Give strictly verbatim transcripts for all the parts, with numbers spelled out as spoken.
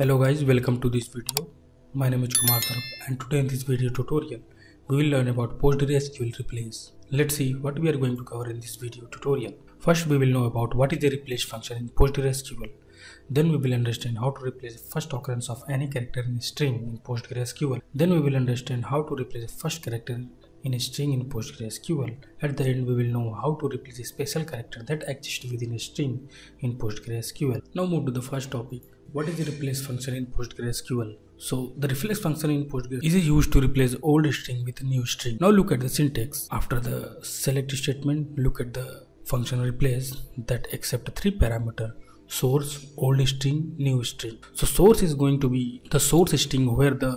Hello guys, welcome to this video. My name is Kumar Tarap and today in this video tutorial we will learn about PostgreSQL replace. Let's see what we are going to cover in this video tutorial. First we will know about what is the replace function in PostgreSQL. Then we will understand how to replace the first occurrence of any character in a string in PostgreSQL. Then we will understand how to replace the first character in a string in PostgreSQL. At the end we will know how to replace a special character that exists within a string in PostgreSQL. Now move to the first topic. What is the replace function in PostgreSQL? So the replace function in PostgreSQL is used to replace old string with new string. Now look at the syntax. After the select statement, look at the function replace that accept three parameter: source, old string, new string. So source is going to be the source string where the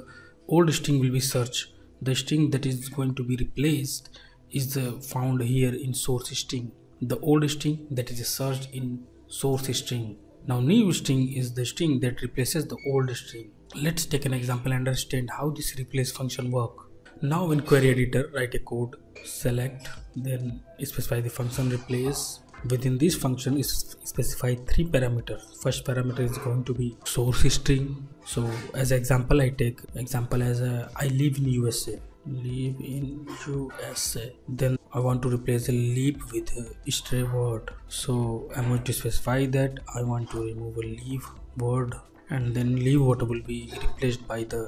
old string will be searched. The string that is going to be replaced is uh, found here in source string. The old string that is searched in source string. Now new string is the string that replaces the old string. Let's take an example and understand how this replace function works. Now in query editor, write a code, select, then specify the function replace. Within this function is specify three parameters. First parameter is going to be source string. So as example I take example as a, I live in U S A. Live in U S A. Then I want to replace the leave with a stray word. So I'm going to specify that I want to remove a leave word, and then leave word will be replaced by the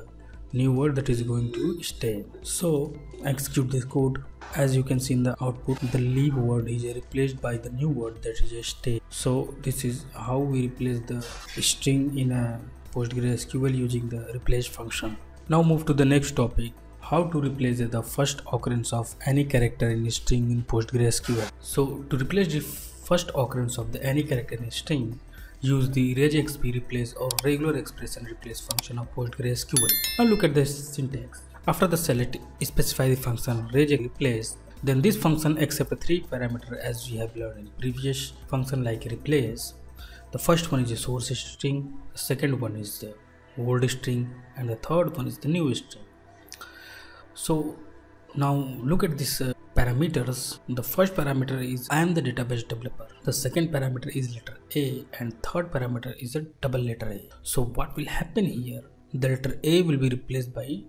new word that is going to stay. So execute this code. As you can see in the output, the leave word is replaced by the new word that is stay. So this is how we replace the string in a PostgreSQL using the replace function. Now move to the next topic. How to replace the first occurrence of any character in a string in PostgreSQL. So to replace the first occurrence of the any character in a string, use the regexp replace or regular expression replace function of PostgreSQL. Now look at the syntax. After the select, specify the function regexp replace. Then this function accepts three parameters as we have learned in previous function like replace. The first one is the source string, the second one is the old string, and the third one is the new string. So now look at these uh, parameters. The first parameter is I am the database developer. The second parameter is letter A, and third parameter is a double letter A. So what will happen here? The letter A will be replaced by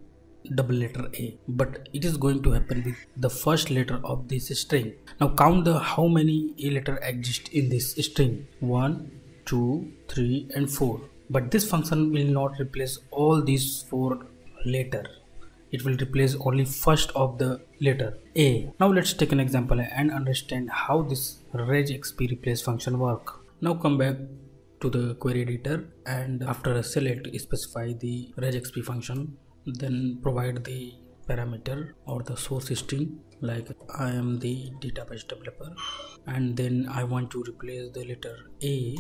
double letter A, but it is going to happen with the first letter of this string. Now count the how many A letter exist in this string. One, two, three, and four. But this function will not replace all these four letters. It will replace only first of the letter A. Now let's take an example and understand how this regexp replace function work. Now come back to the query editor and after a select, specify the regexp function. Then provide the parameter or the source string like I am the database developer, and then I want to replace the letter A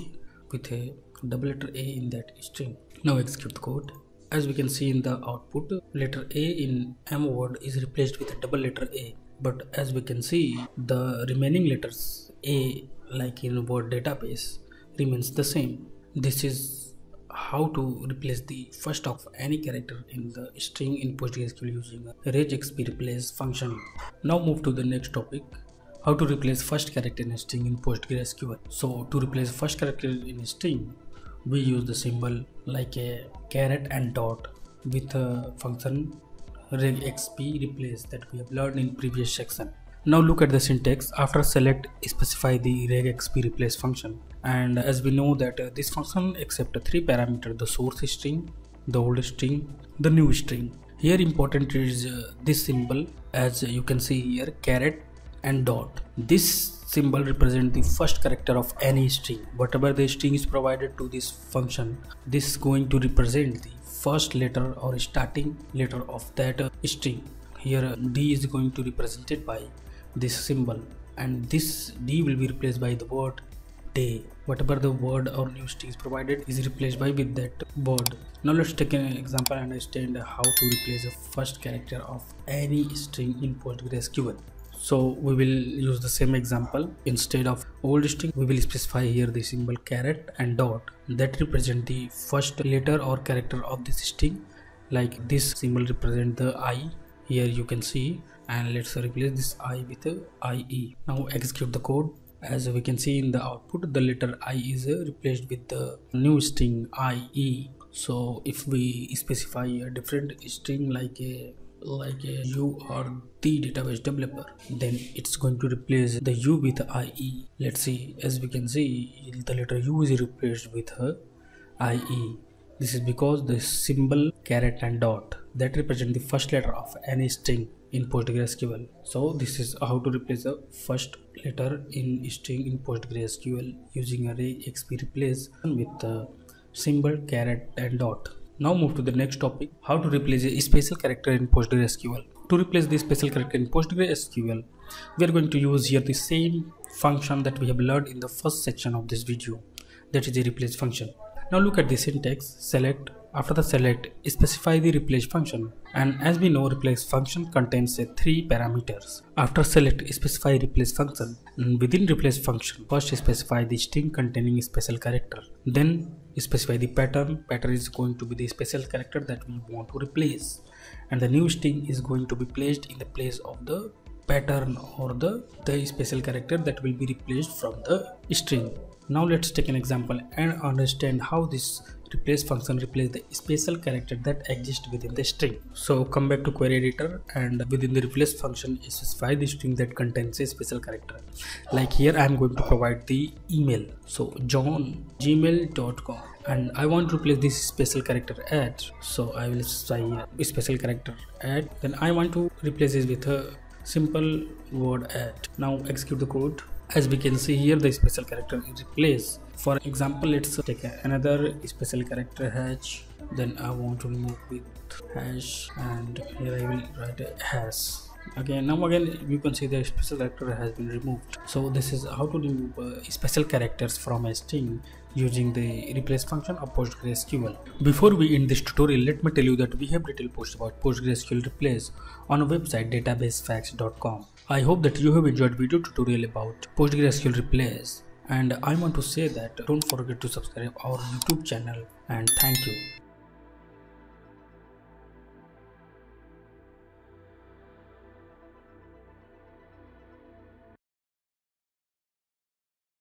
with a double letter A in that string. Now execute the code. As we can see in the output, letter A in M word is replaced with a double letter A. But as we can see, the remaining letters A, like in word database, remains the same. This is how to replace the first of any character in the string in PostgreSQL using a regexp replace function. Now move to the next topic. How to replace first character in a string in PostgreSQL. So to replace first character in a string, we use the symbol like a caret and dot with a function regexp replace that we have learned in previous section. Now look at the syntax. After select, specify the regexp replace function, and as we know that uh, this function accepts three parameters: the source string, the old string, the new string. Here important is uh, this symbol, as you can see here, caret and dot. This symbol represent the first character of any string. Whatever the string is provided to this function, this is going to represent the first letter or starting letter of that string. Here D is going to represent it by this symbol, and this D will be replaced by the word day. Whatever the word or new string is provided is replaced by with that word. Now let's take an example and understand how to replace the first character of any string in PostgreSQL. So we will use the same example. Instead of old string, we will specify here the symbol caret and dot that represent the first letter or character of this string. Like this symbol represent the I, here you can see, and let's replace this I with a I E. Now execute the code. As we can see in the output, the letter I is replaced with the new string I E. So if we specify a different string like a like a you are the database developer, then it's going to replace the you with I E. Let's see, as we can see, the letter U is replaced with I E. This is because the symbol, caret and dot that represent the first letter of any string in PostgreSQL. So this is how to replace the first letter in string in PostgreSQL using a regexp replace with the symbol, caret and dot. Now move to the next topic, how to replace a special character in PostgreSQL. To replace the special character in PostgreSQL, we are going to use here the same function that we have learned in the first section of this video, that is the replace function. Now look at the syntax, select, after the select, specify the replace function. And as we know, replace function contains uh, three parameters. After select, specify replace function. And within replace function, first specify the string containing a special character. Then specify the pattern. Pattern is going to be the special character that we want to replace. And the new string is going to be placed in the place of the pattern or the, the special character that will be replaced from the string. Now let's take an example and understand how this replace function replace the special character that exists within the string. So come back to query editor and within the replace function specify the string that contains a special character. Like here I am going to provide the email. So john at gmail dot com and I want to replace this special character at. So I will say a special character at. Then I want to replace this with a simple word at. Now execute the code. As we can see here, the special character is replaced. For example, let's take another special character hash. Then I want to move with hash and here I will write a hash. Again, now again you can see the special character has been removed. So this is how to remove uh, special characters from a string using the replace function of PostgreSQL. Before we end this tutorial, let me tell you that we have detailed posts about PostgreSQL replace on our website database facts dot com. I hope that you have enjoyed video tutorial about PostgreSQL replace, and I want to say that don't forget to subscribe our YouTube channel, and thank you.